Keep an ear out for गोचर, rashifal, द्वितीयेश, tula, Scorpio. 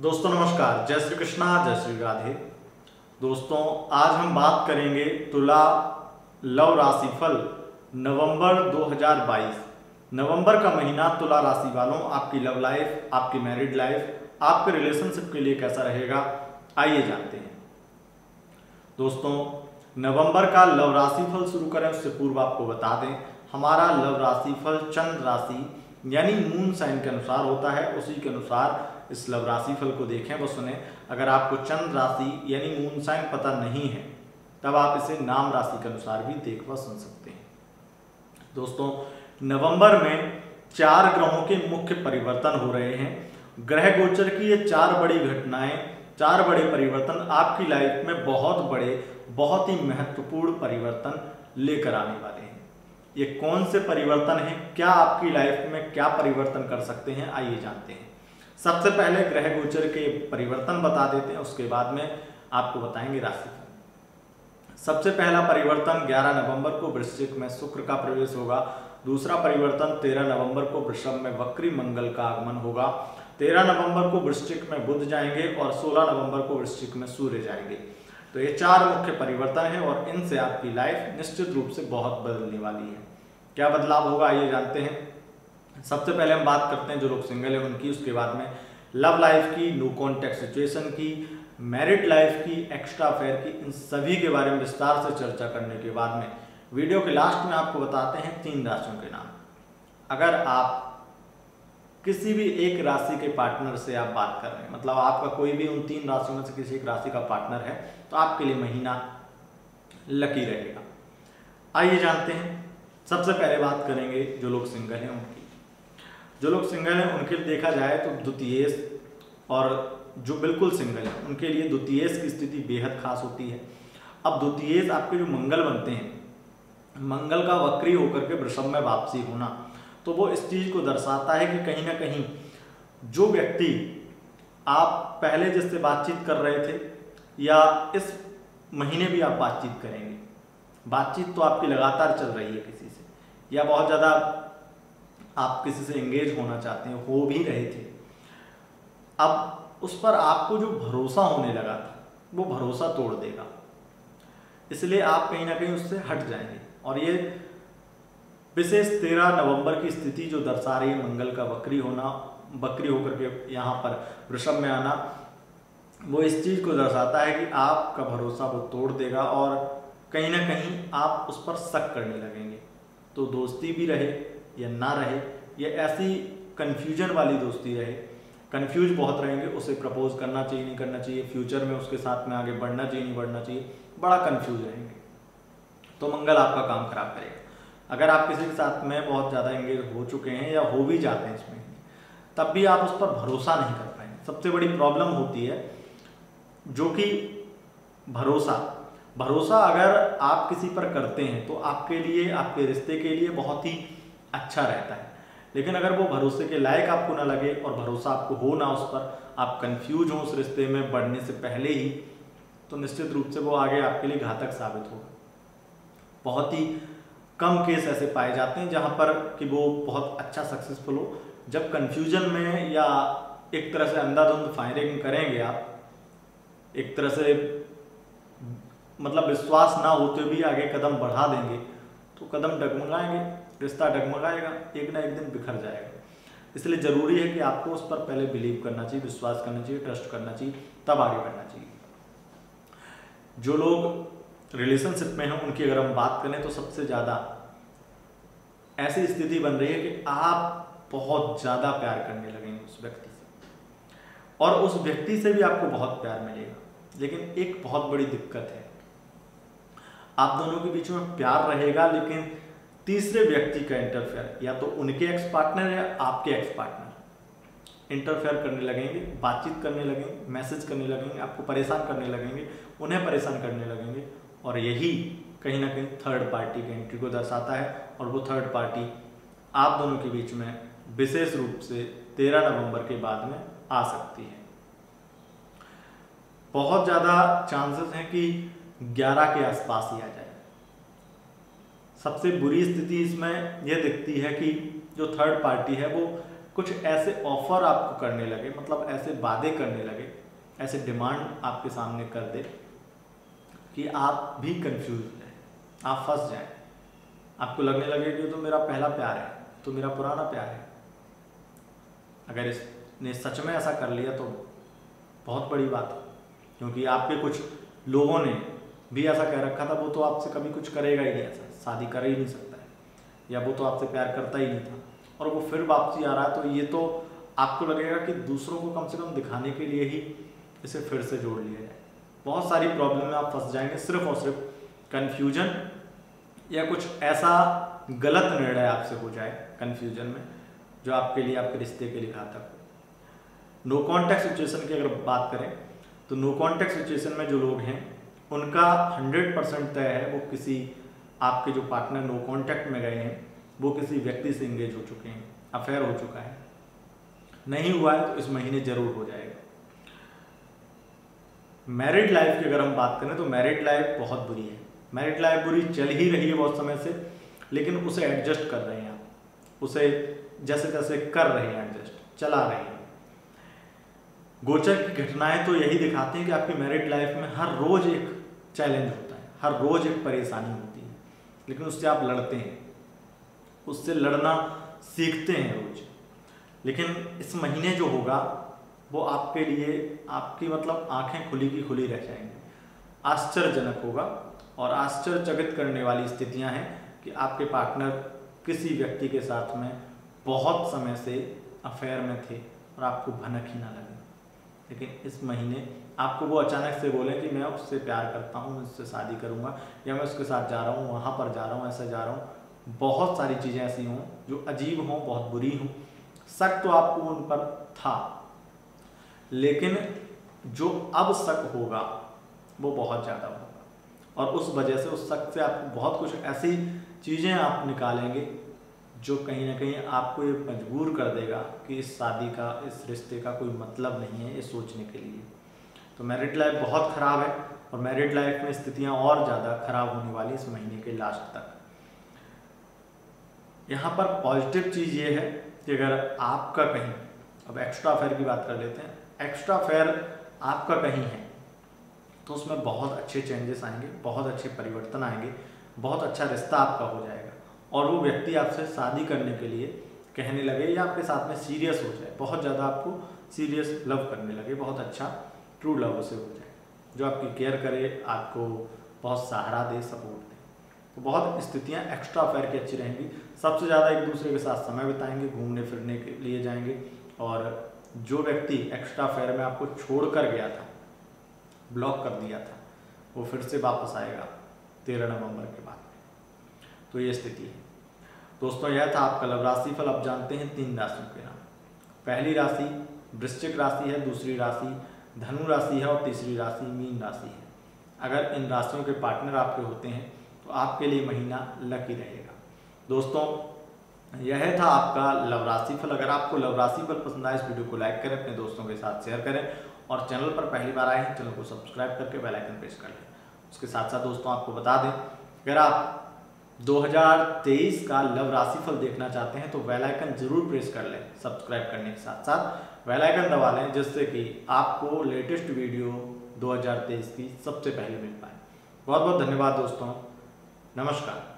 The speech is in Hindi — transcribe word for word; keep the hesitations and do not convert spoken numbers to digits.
दोस्तों नमस्कार, जय श्री कृष्णा, जय श्री राधे। दोस्तों आज हम बात करेंगे तुला लव राशिफल नवंबर दो हज़ार बाईस। नवंबर का महीना तुला राशि वालों आपकी लव लाइफ, आपकी मैरिड लाइफ, आपके रिलेशनशिप के लिए कैसा रहेगा, आइए जानते हैं। दोस्तों नवंबर का लव राशिफल शुरू करें उससे पूर्व आपको बता दें, हमारा लव राशिफल चंद्र राशि यानी मून साइन के अनुसार होता है। उसी के अनुसार इस लव राशि फल को देखें व सुने। अगर आपको चंद्र राशि यानी मून साइन पता नहीं है तब आप इसे नाम राशि के अनुसार भी देख व सुन सकते हैं। दोस्तों नवंबर में चार ग्रहों के मुख्य परिवर्तन हो रहे हैं। ग्रह गोचर की ये चार बड़ी घटनाएं, चार बड़े परिवर्तन आपकी लाइफ में बहुत बड़े, बहुत ही महत्वपूर्ण परिवर्तन लेकर आने वाले हैं। ये कौन से परिवर्तन हैं, क्या आपकी लाइफ में क्या परिवर्तन कर सकते हैं, आइए जानते हैं। सबसे पहले ग्रह गोचर के परिवर्तन बता देते हैं, उसके बाद में आपको बताएंगे राशिफल। सबसे पहला परिवर्तन ग्यारह नवंबर को वृश्चिक में शुक्र का प्रवेश होगा। दूसरा परिवर्तन तेरह नवंबर को वृषभ में वक्री मंगल का आगमन होगा। तेरह नवंबर को वृश्चिक में बुध जाएंगे और सोलह नवंबर को वृश्चिक में सूर्य जाएंगे। तो ये चार मुख्य परिवर्तन हैं और इनसे आपकी लाइफ निश्चित रूप से बहुत बदलने वाली है। क्या बदलाव होगा आइए जानते हैं। सबसे पहले हम बात करते हैं जो लोग सिंगल हैं उनकी, उसके बाद में लव लाइफ की, नो कॉन्टैक्ट सिचुएशन की, मैरिड लाइफ की, एक्स्ट्रा अफेयर की, इन सभी के बारे में विस्तार से चर्चा करने के बाद में वीडियो के लास्ट में आपको बताते हैं तीन राशियों के नाम। अगर आप किसी भी एक राशि के पार्टनर से आप बात कर रहे हैं, मतलब आपका कोई भी उन तीन राशियों में से किसी एक राशि का पार्टनर है, तो आपके लिए महीना लकी रहेगा। आइए जानते हैं। सबसे पहले बात करेंगे जो लोग सिंगल हैं उनकी। जो लोग सिंगल हैं उनके लिए देखा जाए तो द्वितीयेश और जो बिल्कुल सिंगल हैं उनके लिए द्वितीयेश की स्थिति बेहद खास होती है। अब द्वितीयेश आपके जो मंगल बनते हैं, मंगल का वक्री होकर के वृषभ में वापसी होना, तो वो इस चीज़ को दर्शाता है कि कहीं ना कहीं जो व्यक्ति आप पहले जिससे बातचीत कर रहे थे या इस महीने भी आप बातचीत करेंगे, बातचीत तो आपकी लगातार चल रही है किसी से, या बहुत ज़्यादा आप किसी से एंगेज होना चाहते हैं, हो भी रहे थे, अब उस पर आपको जो भरोसा होने लगा था वो भरोसा तोड़ देगा, इसलिए आप कहीं ना कहीं उससे हट जाएंगे। और ये विशेष तेरह नवंबर की स्थिति जो दर्शा रही है, मंगल का वक्री होना, वक्री होकर के यहाँ पर वृषभ में आना, वो इस चीज़ को दर्शाता है कि आपका भरोसा वो तोड़ देगा और कहीं ना कहीं आप उस पर शक करने लगेंगे। तो दोस्ती भी रहे या ना रहे, ये ऐसी कन्फ्यूजन वाली दोस्ती रहे, कन्फ्यूज बहुत रहेंगे, उसे प्रपोज करना चाहिए नहीं करना चाहिए, फ्यूचर में उसके साथ में आगे बढ़ना चाहिए नहीं बढ़ना चाहिए, बड़ा कन्फ्यूज रहेंगे। तो मंगल आपका काम खराब करेगा। अगर आप किसी के साथ में बहुत ज़्यादा एंगेज हो चुके हैं या हो भी जाते हैं इसमें, तब भी आप उस पर भरोसा नहीं कर पाएंगे। सबसे बड़ी प्रॉब्लम होती है जो कि भरोसा। भरोसा अगर आप किसी पर करते हैं तो आपके लिए, आपके रिश्ते के लिए बहुत ही अच्छा रहता है, लेकिन अगर वो भरोसे के लायक आपको ना लगे और भरोसा आपको हो ना, उस पर आप कंफ्यूज हो उस रिश्ते में बढ़ने से पहले ही, तो निश्चित रूप से वो आगे आपके लिए घातक साबित होगा। बहुत ही कम केस ऐसे पाए जाते हैं जहाँ पर कि वो बहुत अच्छा सक्सेसफुल हो। जब कन्फ्यूजन में या एक तरह से अंधाधुंध फायरिंग करेंगे आप, एक तरह से मतलब विश्वास ना होते भी आगे कदम बढ़ा देंगे, तो कदम डगमगाएंगे, रिश्ता डगमगाएगा, एक ना एक दिन बिखर जाएगा। इसलिए ज़रूरी है कि आपको उस पर पहले बिलीव करना चाहिए, विश्वास करना चाहिए, ट्रस्ट करना चाहिए, तब आगे बढ़ना चाहिए। जो लोग रिलेशनशिप में हैं उनकी अगर हम बात करें तो सबसे ज़्यादा ऐसी स्थिति बन रही है कि आप बहुत ज़्यादा प्यार करने लगेंगे उस व्यक्ति से और उस व्यक्ति से भी आपको बहुत प्यार मिलेगा, लेकिन एक बहुत बड़ी दिक्कत है, आप दोनों के बीच में प्यार रहेगा लेकिन तीसरे व्यक्ति का इंटरफेयर, या तो उनके एक्स पार्टनर या आपके एक्स पार्टनर इंटरफेयर करने लगेंगे, बातचीत करने लगेंगे, मैसेज करने लगेंगे, आपको परेशान करने लगेंगे, उन्हें परेशान करने लगेंगे, और यही कहीं ना कहीं थर्ड पार्टी की एंट्री को दर्शाता है। और वो थर्ड पार्टी आप दोनों के बीच में विशेष रूप से तेरह नवम्बर के बाद में आ सकती है। बहुत ज़्यादा चांसेस हैं कि ग्यारह के आसपास ही आ जाए। सबसे बुरी स्थिति इसमें यह दिखती है कि जो थर्ड पार्टी है वो कुछ ऐसे ऑफर आपको करने लगे, मतलब ऐसे वादे करने लगे, ऐसे डिमांड आपके सामने कर दे कि आप भी कंफ्यूज हो जाए, आप फंस जाए, आपको लगने लगे कि तो मेरा पहला प्यार है, तो मेरा पुराना प्यार है। अगर इसने सच में ऐसा कर लिया तो बहुत बड़ी बात है, क्योंकि आपके कुछ लोगों ने भी ऐसा कह रखा था, वो तो आपसे कभी कुछ करेगा ही नहीं, ऐसा शादी कर ही नहीं सकता है, या वो तो आपसे प्यार करता ही नहीं था और वो फिर वापसी आ रहा है, तो ये तो आपको लगेगा कि दूसरों को कम से कम दिखाने के लिए ही इसे फिर से जोड़ लिया जाए। बहुत सारी प्रॉब्लम में आप फंस जाएंगे सिर्फ और सिर्फ कन्फ्यूजन या कुछ ऐसा गलत निर्णय आपसे हो जाए कन्फ्यूजन में, जो आपके लिए, आपके रिश्ते के लिए घातक हो। नो कॉन्टैक्ट सिचुएशन की अगर बात करें तो नो कॉन्टैक्ट सिचुएशन में जो लोग हैं उनका हंड्रेड परसेंट तय है, वो किसी आपके जो पार्टनर नो कॉन्टैक्ट में गए हैं वो किसी व्यक्ति से इंगेज हो चुके हैं, अफेयर हो चुका है, नहीं हुआ है तो इस महीने जरूर हो जाएगा। मैरिड लाइफ की अगर हम बात करें तो मैरिड लाइफ बहुत बुरी है, मैरिड लाइफ बुरी चल ही रही है बहुत समय से, लेकिन उसे एडजस्ट कर रहे हैं आप, उसे जैसे तैसे कर रहे हैं, एडजस्ट चला रहे हैं। गोचर की घटनाएं तो यही दिखाती हैं कि आपकी मैरिड लाइफ में हर रोज एक चैलेंज होता है, हर रोज एक परेशानी होती है, लेकिन उससे आप लड़ते हैं, उससे लड़ना सीखते हैं रोज। लेकिन इस महीने जो होगा वो आपके लिए, आपकी मतलब आंखें खुली की खुली रह जाएंगी, आश्चर्यजनक होगा और आश्चर्यचकित करने वाली स्थितियां हैं कि आपके पार्टनर किसी व्यक्ति के साथ में बहुत समय से अफेयर में थे और आपको भनक ही ना लगे, लेकिन इस महीने आपको वो अचानक से बोले कि मैं उससे प्यार करता हूँ, मैं उससे शादी करूँगा, या मैं उसके साथ जा रहा हूँ, वहाँ पर जा रहा हूँ, ऐसा जा रहा हूँ। बहुत सारी चीज़ें ऐसी हों जो अजीब हों, बहुत बुरी हों, शक तो आपको उन पर था, लेकिन जो अब शक होगा वो बहुत ज़्यादा होगा और उस वजह से, उस शक से आप बहुत कुछ ऐसी चीज़ें आप निकालेंगे जो कहीं ना कहीं आपको ये मजबूर कर देगा कि इस शादी का, इस रिश्ते का कोई मतलब नहीं है, ये सोचने के लिए। तो मैरिड लाइफ बहुत ख़राब है और मैरिड लाइफ में स्थितियां और ज़्यादा ख़राब होने वाली इस महीने के लास्ट तक। यहाँ पर पॉजिटिव चीज़ ये है कि अगर आपका कहीं, अब एक्स्ट्रा अफेयर की बात कर लेते हैं, एक्स्ट्रा अफेयर आपका कहीं है तो उसमें बहुत अच्छे चेंजेस आएंगे, बहुत अच्छे परिवर्तन आएंगे, बहुत अच्छा रिश्ता आपका हो जाएगा और वो व्यक्ति आपसे शादी करने के लिए कहने लगे या आपके साथ में सीरियस हो जाए, बहुत ज़्यादा आपको सीरियस लव करने लगे, बहुत अच्छा ट्रू लव उसे हो जाए, जो आपकी केयर करे, आपको बहुत सहारा दे, सपोर्ट दे। तो बहुत स्थितियाँ एक्स्ट्रा अफेयर की अच्छी रहेंगी। सबसे ज़्यादा एक दूसरे के साथ समय बिताएंगे, घूमने फिरने के लिए जाएंगे और जो व्यक्ति एक्स्ट्रा अफेयर में आपको छोड़ कर गया था, ब्लॉक कर दिया था, वो फिर से वापस आएगा तेरह नवंबर के बाद। तो ये स्थिति है दोस्तों। यह था आपका लव राशिफल। अब जानते हैं तीन राशियों के नाम। पहली राशि वृश्चिक राशि है, दूसरी राशि धनु राशि है और तीसरी राशि मीन राशि है। अगर इन राशियों के पार्टनर आपके होते हैं तो आपके लिए महीना लकी रहेगा। दोस्तों यह था आपका लव राशिफल। अगर आपको लव राशिफल पसंद आए इस वीडियो को लाइक करें, अपने दोस्तों के साथ शेयर करें और चैनल पर पहली बार आए हैं चैनल को सब्सक्राइब करके बेल आइकन प्रेस कर लें। उसके साथ साथ दोस्तों आपको बता दें, अगर आप दो हज़ार तेईस का लव राशिफल देखना चाहते हैं तो बेल आइकन जरूर प्रेस कर लें, सब्सक्राइब करने के साथ साथ बेल आइकन दबा लें, जिससे कि आपको लेटेस्ट वीडियो दो हज़ार तेईस की सबसे पहले मिल पाए। बहुत बहुत धन्यवाद दोस्तों, नमस्कार।